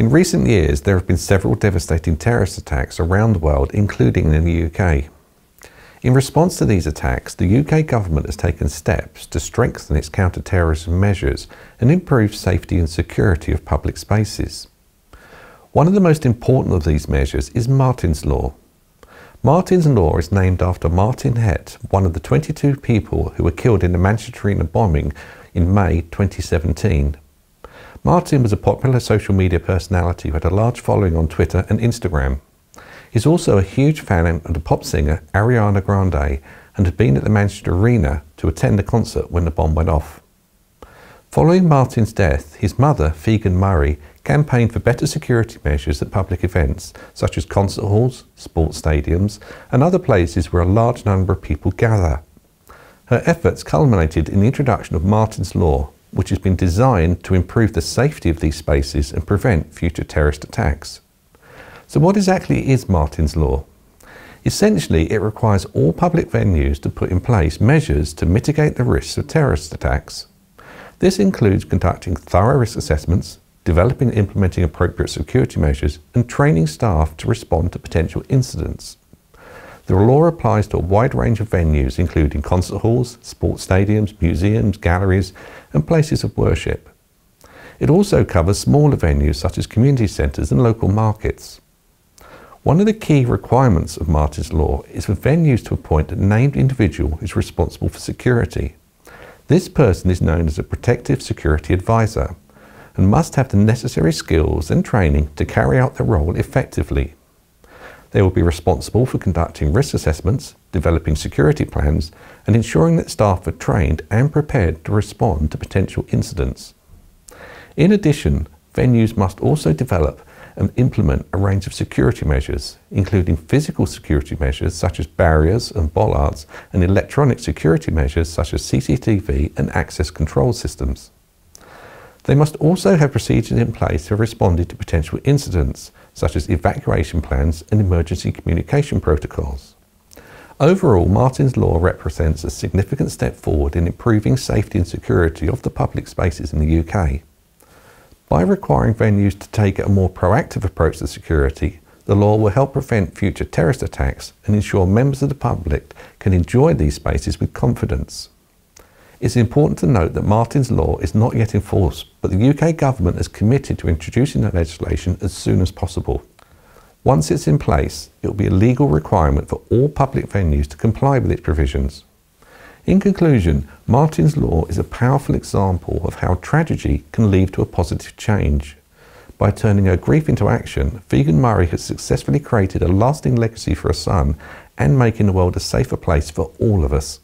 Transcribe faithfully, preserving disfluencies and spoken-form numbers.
In recent years, there have been several devastating terrorist attacks around the world, including in the U K. In response to these attacks, the U K government has taken steps to strengthen its counter-terrorism measures and improve safety and security of public spaces. One of the most important of these measures is Martyn's Law. Martyn's Law is named after Martyn Hett, one of the twenty-two people who were killed in the Manchester Arena bombing in May twenty seventeen. Martyn was a popular social media personality who had a large following on Twitter and Instagram. He's also a huge fan of the pop singer Ariana Grande and had been at the Manchester Arena to attend the concert when the bomb went off. Following Martyn's death, his mother, Figen Murray, campaigned for better security measures at public events such as concert halls, sports stadiums and other places where a large number of people gather. Her efforts culminated in the introduction of Martyn's Law, which has been designed to improve the safety of these spaces and prevent future terrorist attacks. So what exactly is Martyn's Law? Essentially, it requires all public venues to put in place measures to mitigate the risks of terrorist attacks. This includes conducting thorough risk assessments, developing and implementing appropriate security measures, and training staff to respond to potential incidents. The law applies to a wide range of venues, including concert halls, sports stadiums, museums, galleries, and places of worship. It also covers smaller venues such as community centres and local markets. One of the key requirements of Martyn's Law is for venues to appoint a named individual who is responsible for security. This person is known as a Protective Security Advisor and must have the necessary skills and training to carry out their role effectively. They will be responsible for conducting risk assessments, developing security plans, and ensuring that staff are trained and prepared to respond to potential incidents. In addition, venues must also develop and implement a range of security measures, including physical security measures such as barriers and bollards, and electronic security measures such as C C T V and access control systems. They must also have procedures in place to respond to potential incidents, such as evacuation plans and emergency communication protocols. Overall, Martyn's Law represents a significant step forward in improving safety and security of the public spaces in the U K. By requiring venues to take a more proactive approach to security, the law will help prevent future terrorist attacks and ensure members of the public can enjoy these spaces with confidence. It's important to note that Martyn's Law is not yet in force, but the U K government is committed to introducing the legislation as soon as possible. Once it's in place, it will be a legal requirement for all public venues to comply with its provisions. In conclusion, Martyn's Law is a powerful example of how tragedy can lead to a positive change. By turning her grief into action, Figen Murray has successfully created a lasting legacy for her son and making the world a safer place for all of us.